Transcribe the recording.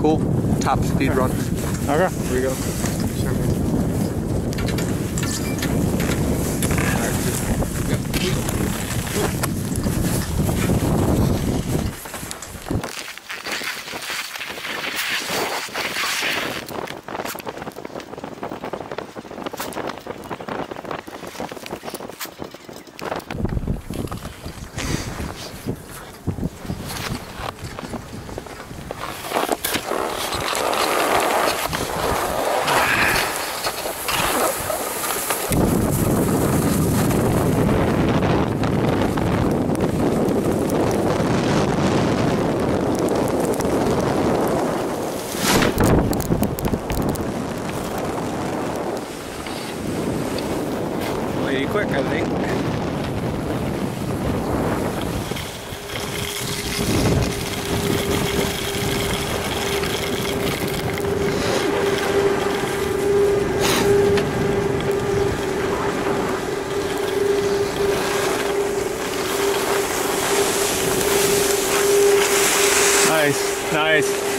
Cool. Top speed run. Okay. Here we go. Quick, I think. Nice, nice.